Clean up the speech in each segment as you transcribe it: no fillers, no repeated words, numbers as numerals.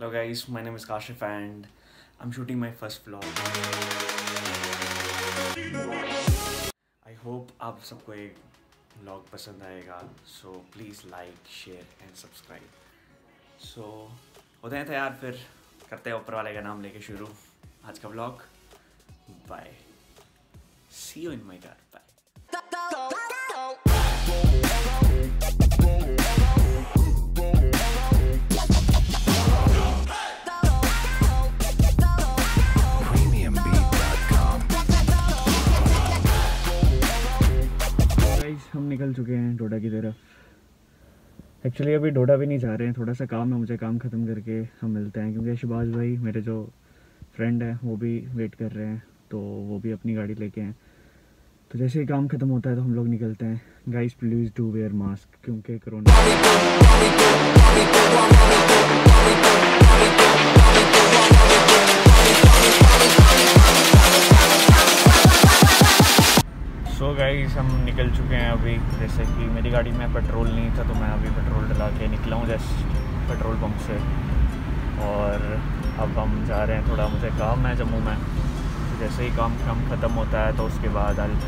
Hello guys, my name is Kashif and I'm shooting my first vlog. I hope आप सबको एक vlog पसंद आएगा, so please like, share and subscribe. So होते हैं तैयार, फिर करते हैं ऊपर वाले का नाम लेके शुरू आज का vlog. Bye. See you in my car. Bye. हम निकल चुके हैं डोडा की तरफ. एक्चुअली अभी डोडा भी नहीं जा रहे हैं, थोड़ा सा काम है, मुझे काम ख़त्म करके हम मिलते हैं क्योंकि शहबाज भाई मेरे जो फ्रेंड है वो भी वेट कर रहे हैं, तो वो भी अपनी गाड़ी लेके हैं. तो जैसे ही काम ख़त्म होता है तो हम लोग निकलते हैं. Guys please do wear mask क्योंकि So guys, हम निकल चुके हैं अभी. जैसे कि मेरी गाड़ी में पेट्रोल नहीं था तो मैं अभी पेट्रोल डला के निकला हूँ जस्ट पेट्रोल पंप से, और अब हम जा रहे हैं. थोड़ा मुझे काम है जम्मू में, जैसे ही काम ख़त्म होता है तो उसके बाद आई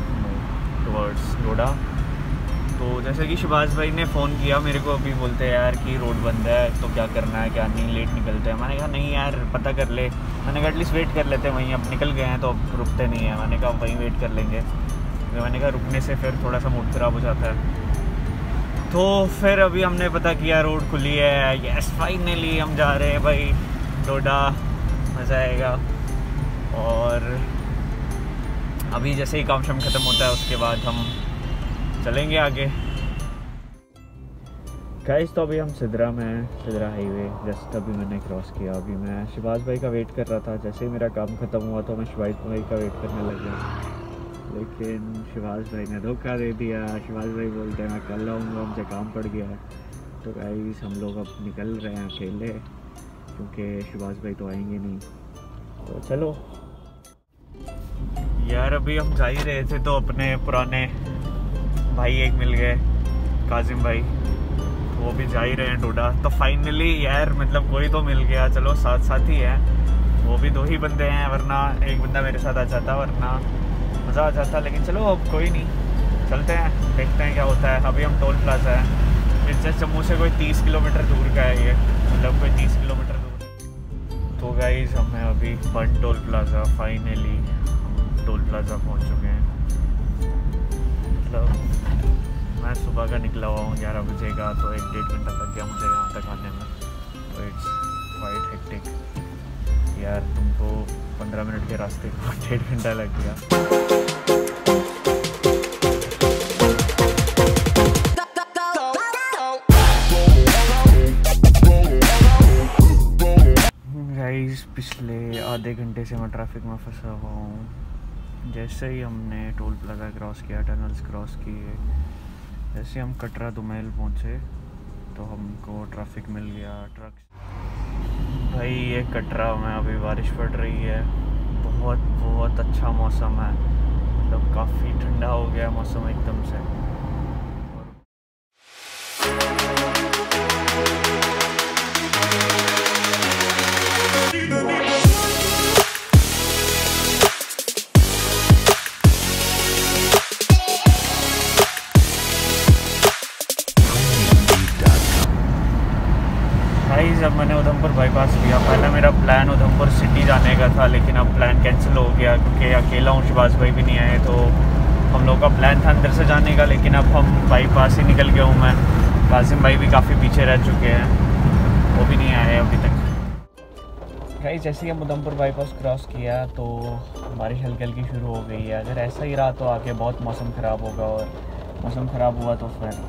टुवर्ड्स डोडा. तो जैसे कि शहबाज भाई ने फ़ोन किया मेरे को, अभी बोलते हैं यार कि रोड बंद है तो क्या करना है, क्या नहीं, लेट निकलते हैं. मैंने कहा नहीं यार पता कर ले, मैंने कहा एटलीस्ट वेट कर लेते हैं वहीं. अब निकल गए हैं तो अब रुकते नहीं है, मैंने कहा वहीं वेट कर लेंगे. मैंने कहा रुकने से फिर थोड़ा सा मूड ख़राब हो जाता है. तो फिर अभी हमने पता किया रोड खुली है. यस फाइनली हम जा रहे हैं भाई डोडा, मज़ा आएगा. और अभी जैसे ही काम शाम ख़त्म होता है उसके बाद हम चलेंगे आगे. गाइस तो अभी हम सिद्धरा में हैं, सिद्धरा हाईवे जस्ट अभी मैंने क्रॉस किया. अभी मैं शहबाज भाई का वेट कर रहा था, जैसे ही मेरा काम ख़त्म हुआ तो मैं शहबाज भाई का वेट करने लग गया, लेकिन शहबाज भाई ने धोखा दे दिया. शहबाज भाई बोलते हैं मैं कल आऊँगा, मुझे काम पड़ गया है. तो गाइस हम लोग अब निकल रहे हैं अकेले क्योंकि शहबाज भाई तो आएंगे नहीं. तो चलो यार, अभी हम जा ही रहे थे तो अपने पुराने भाई एक मिल गए, काजिम भाई, वो भी जा ही रहे हैं डोडा. तो फाइनली यार मतलब कोई तो मिल गया. चलो साथ साथ ही है, वो भी दो ही बंदे हैं, वरना एक बंदा मेरे साथ आ जाता, वरना मज़ा आ जाता. लेकिन चलो अब कोई नहीं, चलते हैं देखते हैं क्या होता है. अभी हम टोल प्लाजा है, इससे जम्मू से कोई 30 किलोमीटर दूर का है ये, मतलब कोई 30 किलोमीटर दूर. तो गाइस हम हैं अभी बन टोल प्लाजा. फाइनली हम टोल प्लाजा पहुंच चुके हैं. मतलब मैं सुबह का निकला हुआ हूँ 11 बजे का, तो 1-1.5 घंटा लग गया मुझे यहाँ तक आने में. तो इट्स क्वाइट हेक्टिक यार, तुमको 15 मिनट के रास्ते को 1-1.5 घंटा लग गया. गाइस पिछले आधे घंटे से मैं ट्रैफिक में फंसा हुआ हूँ. जैसे ही हमने टोल प्लाजा क्रॉस किया, टनल्स क्रॉस किए, जैसे हम कटरा दुमैल पहुँचे तो हमको ट्रैफिक मिल गया. भाई ये कटरा में अभी बारिश पड़ रही है, बहुत बहुत अच्छा मौसम है. मतलब काफ़ी ठंडा हो गया मौसम एकदम से. जब मैंने उधमपुर बाईपास लिया, पहले मेरा प्लान उधमपुर सिटी जाने का था लेकिन अब प्लान कैंसिल हो गया क्योंकि अकेला हूँ, शहबाज भाई भी नहीं आए. तो हम लोग का प्लान था अंदर से जाने का, लेकिन अब हम बाईपास ही निकल गया हूँ मैं. कासिम भाई भी काफ़ी पीछे रह चुके हैं, वो भी नहीं आए अभी तक. भाई जैसे ही हम उधमपुर बाईपास क्रॉस किया तो बारिश हल्की हल्की शुरू हो गई है. अगर ऐसा ही रहा तो आगे बहुत मौसम ख़राब होगा, और मौसम ख़राब हुआ तो फिर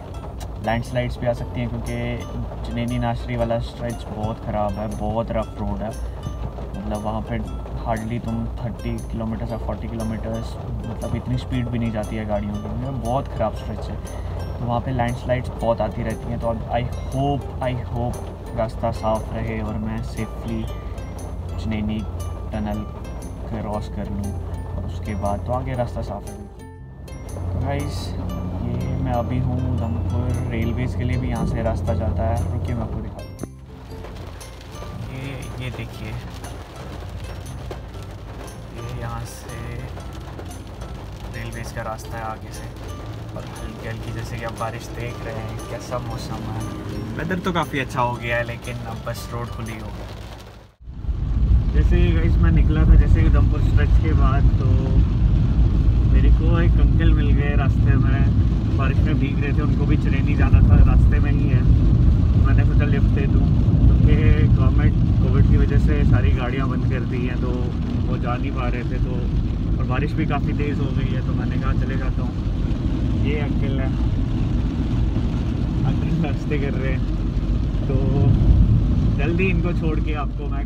लैंडस्लाइड्स भी आ सकती हैं क्योंकि चनेनी नाशरी वाला स्ट्रेच बहुत ख़राब है, बहुत रफ रोड है. मतलब वहाँ पे हार्डली तुम 30 किलोमीटर या 40 किलोमीटर, मतलब इतनी स्पीड भी नहीं जाती है गाड़ियों के, बहुत ख़राब स्ट्रेच है. तो वहाँ पे लैंडस्लाइड्स बहुत आती रहती हैं. तो अब आई होप रास्ता साफ रहे और मैं सेफली चनेनी टनल क्रॉस कर लूँ, और उसके बाद तो आगे रास्ता साफ रहे. गाइस मैं अभी हूँ उधमपुर रेलवेज़ के लिए, भी यहाँ से रास्ता जाता है. रुकिए मैं आपको दिखाता हूँ. ये ये देखिए, ये यहाँ से रेलवेज का रास्ता है आगे से, और हल्की हल्की जैसे कि आप बारिश देख रहे हैं, कैसा मौसम है। वेदर तो काफ़ी अच्छा हो गया है, लेकिन अब बस रोड खुली हो गई। जैसे गाइस मैं निकला था, जैसे उधमपुर स्ट्रेच के बाद, तो मेरे को एक अंकल मिल गए रास्ते में, बारिश में भीग रहे थे, उनको भी चेनैनी जाना था, रास्ते में ही है। मैंने सोचा लिफ्ट दे दूँ, क्योंकि गवर्नमेंट कोविड की वजह से सारी गाड़ियाँ बंद कर दी हैं, तो वो जा नहीं पा रहे थे, तो और बारिश भी काफ़ी तेज़ हो गई है, तो मैंने कहा चले जाता हूँ। ये अंकल है, अंकल रास्ते कर रहे हैं, तो जल्दी इनको छोड़ के आपको मैं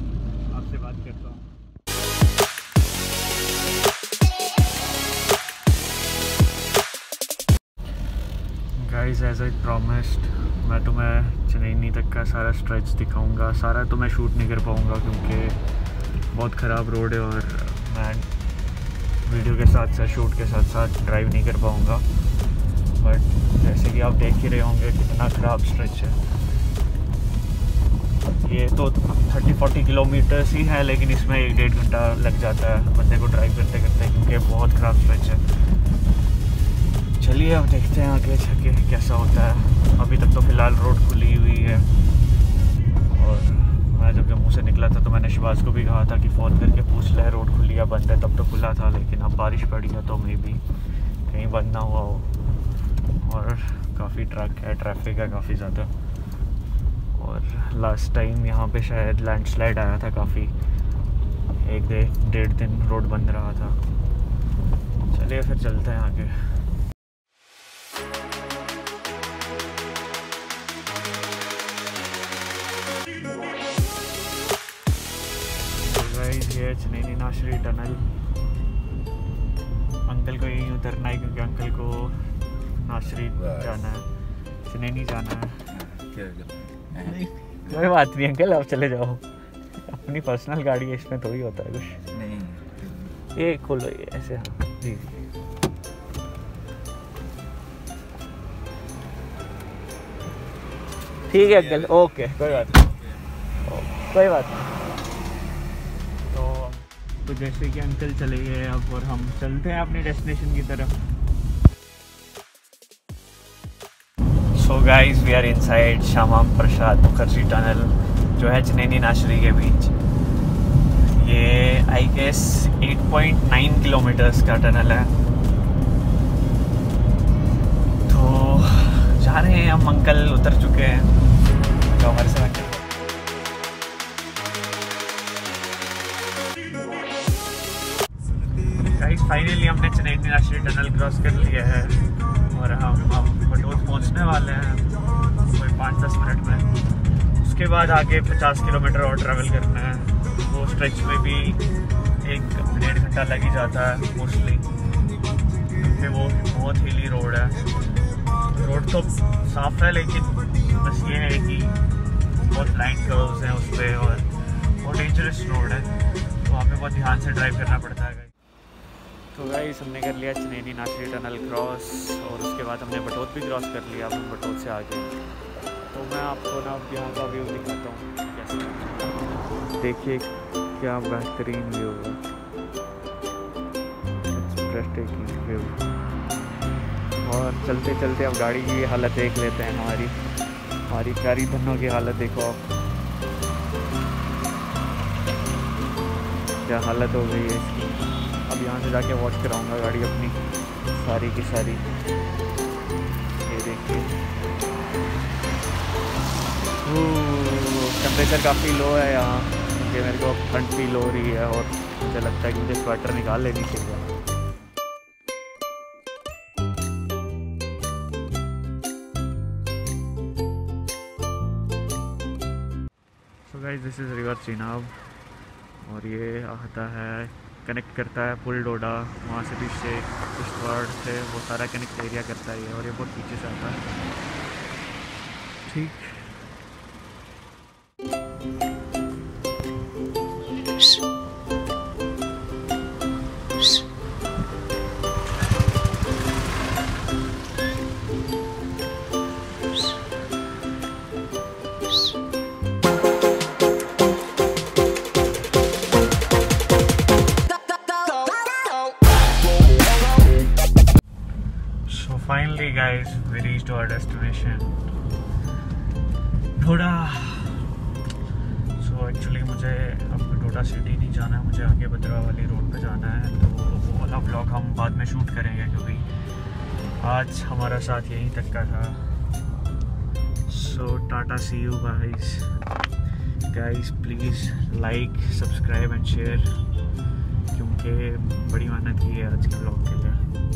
आपसे बात करता हूँ। गाइस एज आई प्रॉमिस्ड, मैं तुम्हें चेनैनी तक का सारा स्ट्रेच दिखाऊंगा, सारा तो मैं शूट नहीं कर पाऊंगा क्योंकि बहुत ख़राब रोड है, और मैं वीडियो के साथ साथ शूट के साथ साथ ड्राइव नहीं कर पाऊंगा। बट जैसे कि आप देख ही रहे होंगे कितना ख़राब स्ट्रेच है। ये तो 30-40 किलोमीटर्स ही है, लेकिन इसमें 1-1.5 घंटा लग जाता है बंदे को ड्राइव करते करते, क्योंकि बहुत ख़राब स्ट्रेच है। चलिए अब देखते हैं आगे जाके कैसा होता है। अभी तक तो फ़िलहाल रोड खुली हुई है, और मैं जब जम्मू से निकला था तो मैंने शहबाज को भी कहा था कि फ़ोन करके पूछ ले रोड खुली या बंद है, तब तो खुला था, लेकिन अब बारिश पड़ी है तो मे भी कहीं बंद ना हुआ हो। और काफ़ी ट्रक है, ट्रैफिक है काफ़ी ज़्यादा, और लास्ट टाइम यहाँ पे शायद लैंडस्लाइड आया था, काफ़ी 1-1.5 दिन रोड बंद रहा था। चलिए फिर चलते हैं आगे। ये चेनैनी नाशरी टनल, अंकल को यहीं उतरना है क्योंकि अंकल को नाशरी जाना है, चेनैनी जाना है। कोई बात नहीं अंकल, आप चले जाओ, अपनी पर्सनल गाड़ी है, इसमें थोड़ी होता है कुछ। नहीं ये खोलो, ये ऐसे। हाँ जी, ठीक है अंकल, ओके, कोई बात नहीं, कोई बात नहीं। तो जैसे कि अंकल चले गए अब, और हम चलते हैं अपने डेस्टिनेशन की तरफ। So guys we are inside Shyama Prasad Mukherjee tunnel, जो है चेनैनी नाशरी के बीच। ये आई गेस 8.9 किलोमीटर्स का टनल है। तो जा रहे हैं हम, अंकल उतर चुके हैं तो हमारे साथ। फाइनली हमने चेनैनी नाशरी टनल क्रॉस कर लिया है, और हम अब बटोत पहुंचने वाले हैं कोई 5-10 मिनट में। उसके बाद आगे 50 किलोमीटर और ट्रैवल करना है, वो स्ट्रेच में भी 1-1.5 घंटा लग ही जाता है मोस्टली, क्योंकि वो बहुत हिली रोड है। रोड तो साफ है, लेकिन बस ये है कि बहुत ब्लाइंड कर्व्स हैं उस पर, और बहुत डेंजरस रोड है, तो वहाँ पर बहुत ध्यान से ड्राइव करना पड़ता है। तो गाइस हमने कर लिया चेनैनी नाशरी टनल क्रॉस, और उसके बाद हमने बटोत भी क्रॉस कर लिया। हम बटोत से आ गए, तो मैं आपको ना यहाँ का व्यू दिखाता हूँ कैसे। देखिए क्या बेहतरीन व्यू है, ब्रेस्टमेकिंग व्यू। और चलते चलते आप गाड़ी की हालत देख लेते हैं, हमारी कारी धनों की हालत देखो आप, क्या हालत हो गई है इसकी। अब यहाँ से जाके वॉश कराऊंगा गाड़ी अपनी सारी की सारी। ये देखिए टेम्परेचर काफ़ी लो है यहाँ, क्योंकि मेरे को ठंड भी लो रही है, और मुझे लगता है कि मुझे स्वेटर निकाल लेनी चाहिए। So guys this is river Chenab, और ये आता है कनेक्ट करता है पुल डोडा, वहाँ से पीछे किश्तवाड़ से वो सारा कनेक्ट एरिया करता है, और ये बहुत पीछे से आता है। ठीक we reached our destination, Doda. So actually मुझे अब डोडा सिटी नहीं जाना है, मुझे आगे बद्रा वाली रोड पे जाना है। तो वो वाला ब्लॉग हम बाद में शूट करेंगे क्योंकि आज हमारा साथ यहीं तक का था। So Tata, see you guys। Guys please like, subscribe and share क्योंकि बड़ी मेहनत की है आज के ब्लॉग के लिए।